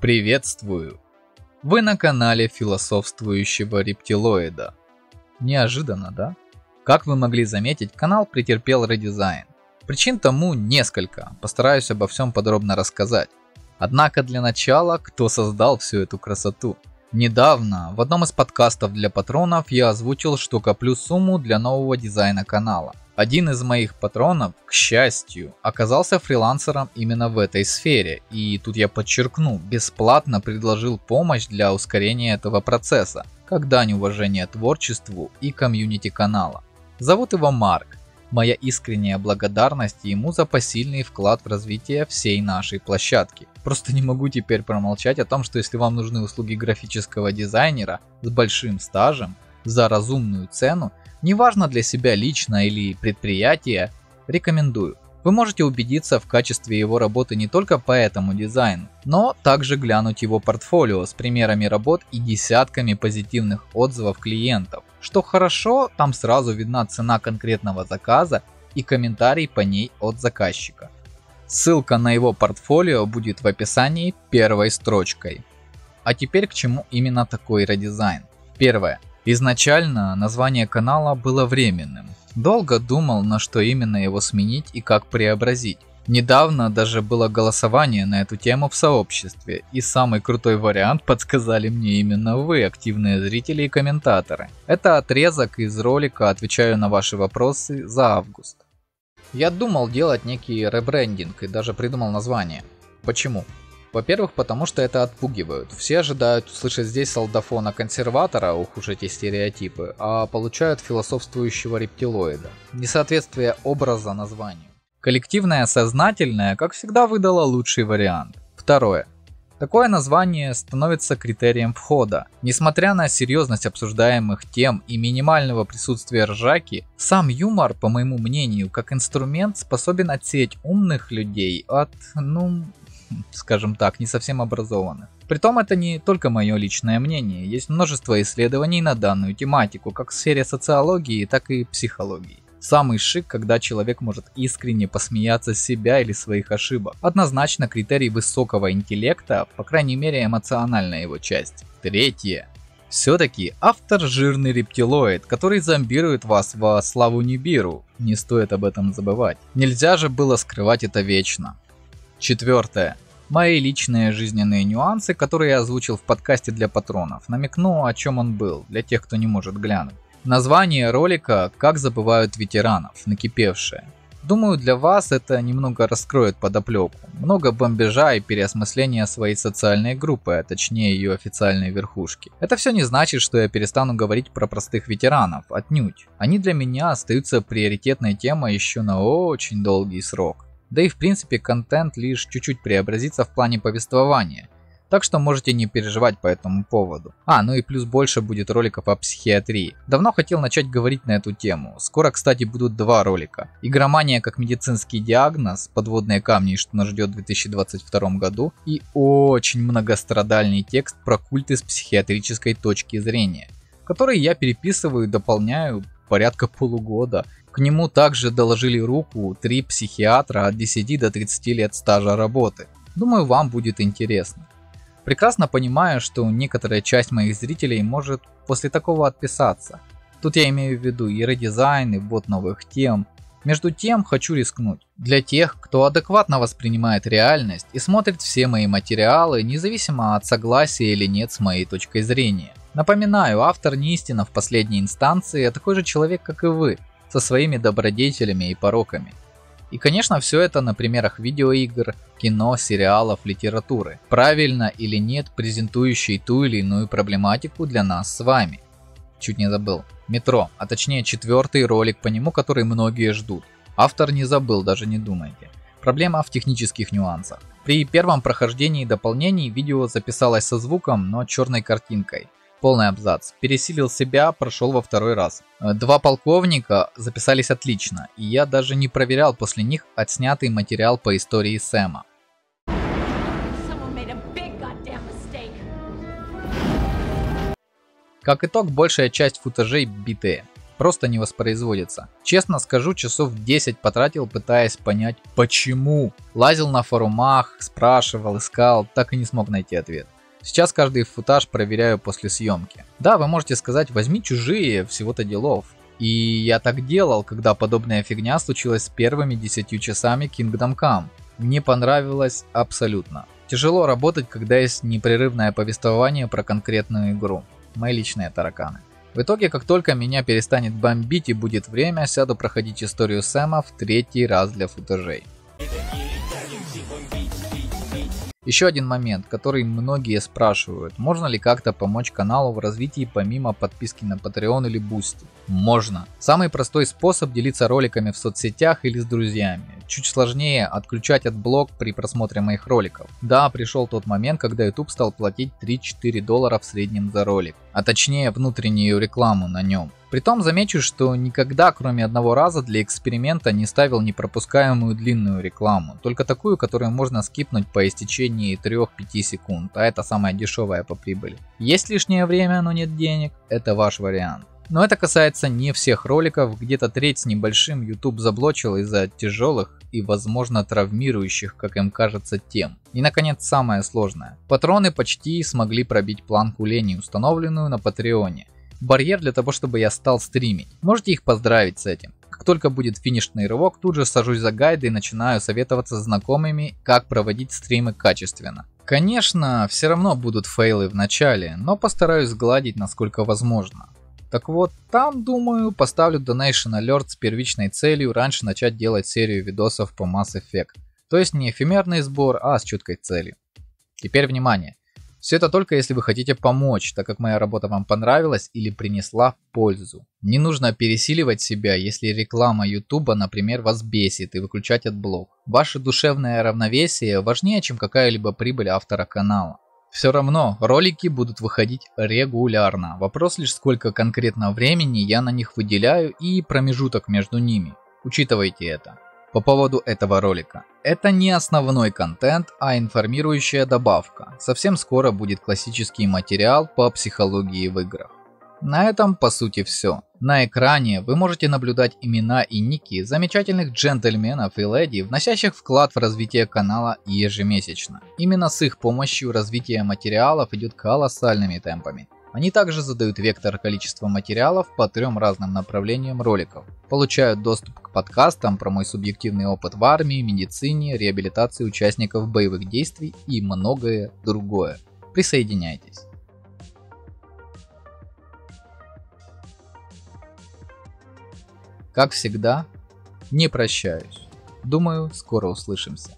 Приветствую! Вы на канале Философствующего рептилоида. Неожиданно, да? Как вы могли заметить, канал претерпел редизайн. Причин тому несколько, постараюсь обо всем подробно рассказать. Однако для начала, кто создал всю эту красоту? Недавно в одном из подкастов для патронов я озвучил, что коплю сумму для нового дизайна канала. Один из моих патронов, к счастью, оказался фрилансером именно в этой сфере, и тут я подчеркну, бесплатно предложил помощь для ускорения этого процесса, как дань уважения творчеству и комьюнити канала. Зовут его Марк, моя искренняя благодарность ему за посильный вклад в развитие всей нашей площадки. Просто не могу теперь промолчать о том, что если вам нужны услуги графического дизайнера с большим стажем, за разумную цену, неважно для себя лично или предприятия, рекомендую. Вы можете убедиться в качестве его работы не только по этому дизайну, но также глянуть его портфолио с примерами работ и десятками позитивных отзывов клиентов. Что хорошо, там сразу видна цена конкретного заказа и комментарий по ней от заказчика. Ссылка на его портфолио будет в описании первой строчкой. А теперь к чему именно такой редизайн. Первое. Изначально название канала было временным. Долго думал, на что именно его сменить и как преобразить. Недавно даже было голосование на эту тему в сообществе, и самый крутой вариант подсказали мне именно вы, активные зрители и комментаторы. Это отрезок из ролика «Отвечаю на ваши вопросы» за август. Я думал делать некий ребрендинг и даже придумал название. Почему? Во-первых, потому что это отпугивают. Все ожидают услышать здесь солдафона-консерватора, ух уж эти стереотипы, а получают философствующего рептилоида. Несоответствие образа названию. Коллективное сознательное, как всегда, выдало лучший вариант. Второе. Такое название становится критерием входа. Несмотря на серьезность обсуждаемых тем и минимального присутствия ржаки, сам юмор, по моему мнению, как инструмент способен отсеять умных людей от, скажем так, не совсем образованных. Притом это не только мое личное мнение, есть множество исследований на данную тематику, как в сфере социологии, так и психологии. Самый шик, когда человек может искренне посмеяться с себя или своих ошибок. Однозначно критерий высокого интеллекта, по крайней мере эмоциональная его часть. Третье. Все-таки автор жирный рептилоид, который зомбирует вас во славу Нибиру. Не стоит об этом забывать. Нельзя же было скрывать это вечно. Четвертое. Мои личные жизненные нюансы, которые я озвучил в подкасте для патронов. Намекну, о чем он был, для тех, кто не может глянуть. Название ролика «Как забывают ветеранов», накипевшее. Думаю, для вас это немного раскроет подоплеку. Много бомбежа и переосмысления своей социальной группы, а точнее ее официальной верхушки. Это все не значит, что я перестану говорить про простых ветеранов, отнюдь. Они для меня остаются приоритетной темой еще на очень долгий срок. Да и в принципе контент лишь чуть-чуть преобразится в плане повествования, так что можете не переживать по этому поводу. Ну и плюс больше будет роликов о психиатрии. Давно хотел начать говорить на эту тему, скоро, кстати, будут два ролика. Игромания как медицинский диагноз, подводные камни, что нас ждет в 2022 году, и очень многострадальный текст про культы с психиатрической точки зрения, который я переписываю и дополняю порядка полугода. К нему также доложили руку 3 психиатра от 10 до 30 лет стажа работы. Думаю, вам будет интересно. Прекрасно понимаю, что некоторая часть моих зрителей может после такого отписаться. Тут я имею в виду и редизайн, и ввод новых тем. Между тем хочу рискнуть. Для тех, кто адекватно воспринимает реальность и смотрит все мои материалы, независимо от согласия или нет с моей точкой зрения. Напоминаю, автор не истина в последней инстанции, а такой же человек, как и вы, со своими добродетелями и пороками. И, конечно, все это на примерах видеоигр, кино, сериалов, литературы, правильно или нет презентующей ту или иную проблематику для нас с вами. Чуть не забыл. Метро, а точнее 4-й ролик по нему, который многие ждут. Автор не забыл, даже не думайте. Проблема в технических нюансах. При первом прохождении дополнений видео записалось со звуком, но черной картинкой. Полный абзац. Пересилил себя, прошел во второй раз. 2 полковника записались отлично, и я даже не проверял после них отснятый материал по истории Сэма. Как итог, большая часть футажей битые. просто не воспроизводится. Честно скажу, часов 10 потратил, пытаясь понять почему. Лазил на форумах, спрашивал, искал, так и не смог найти ответ. Сейчас каждый футаж проверяю после съемки. Да, вы можете сказать, возьми чужие, всего-то делов. И я так делал, когда подобная фигня случилась с первыми 10 часами Kingdom Come. Мне понравилось абсолютно. Тяжело работать, когда есть непрерывное повествование про конкретную игру. Мои личные тараканы. В итоге, как только меня перестанет бомбить и будет время, сяду проходить историю Сэма в 3-й раз для футажей. Еще один момент, который многие спрашивают, можно ли как-то помочь каналу в развитии помимо подписки на Patreon или Boosty? Можно. Самый простой способ — делиться роликами в соцсетях или с друзьями. Чуть сложнее — отключать отблок при просмотре моих роликов. Да, пришел тот момент, когда YouTube стал платить $3–4 в среднем за ролик, а точнее внутреннюю рекламу на нем. Притом замечу, что никогда, кроме одного раза, для эксперимента не ставил непропускаемую длинную рекламу, только такую, которую можно скипнуть по истечении 3–5 секунд, а это самая дешевая по прибыли. Есть лишнее время, но нет денег – это ваш вариант. Но это касается не всех роликов, где-то треть с небольшим YouTube заблочил из-за тяжелых и, возможно, травмирующих, как им кажется, тем. И, наконец, самое сложное. Патроны почти смогли пробить планку лени, установленную на Патреоне. Барьер для того, чтобы я стал стримить. Можете их поздравить с этим. Как только будет финишный рывок, тут же сажусь за гайды и начинаю советоваться с знакомыми, как проводить стримы качественно. Конечно, все равно будут фейлы в начале, но постараюсь сгладить насколько возможно. Так вот, там, думаю, поставлю Donation Alert с первичной целью раньше начать делать серию видосов по Mass Effect. То есть не эфемерный сбор, а с четкой целью. Теперь внимание. Все это только если вы хотите помочь, так как моя работа вам понравилась или принесла пользу. Не нужно пересиливать себя, если реклама YouTube, например, вас бесит, и выключать отблок. Ваше душевное равновесие важнее, чем какая-либо прибыль автора канала. Все равно ролики будут выходить регулярно. Вопрос лишь, сколько конкретно времени я на них выделяю и промежуток между ними. Учитывайте это. По поводу этого ролика. Это не основной контент, а информирующая добавка. Совсем скоро будет классический материал по психологии в играх. На этом по сути все. На экране вы можете наблюдать имена и ники замечательных джентльменов и леди, вносящих вклад в развитие канала ежемесячно. Именно с их помощью развитие материалов идет колоссальными темпами. Они также задают вектор количества материалов по 3 разным направлениям роликов, получают доступ к подкастам про мой субъективный опыт в армии, медицине, реабилитации участников боевых действий и многое другое. Присоединяйтесь. Как всегда, не прощаюсь. Думаю, скоро услышимся.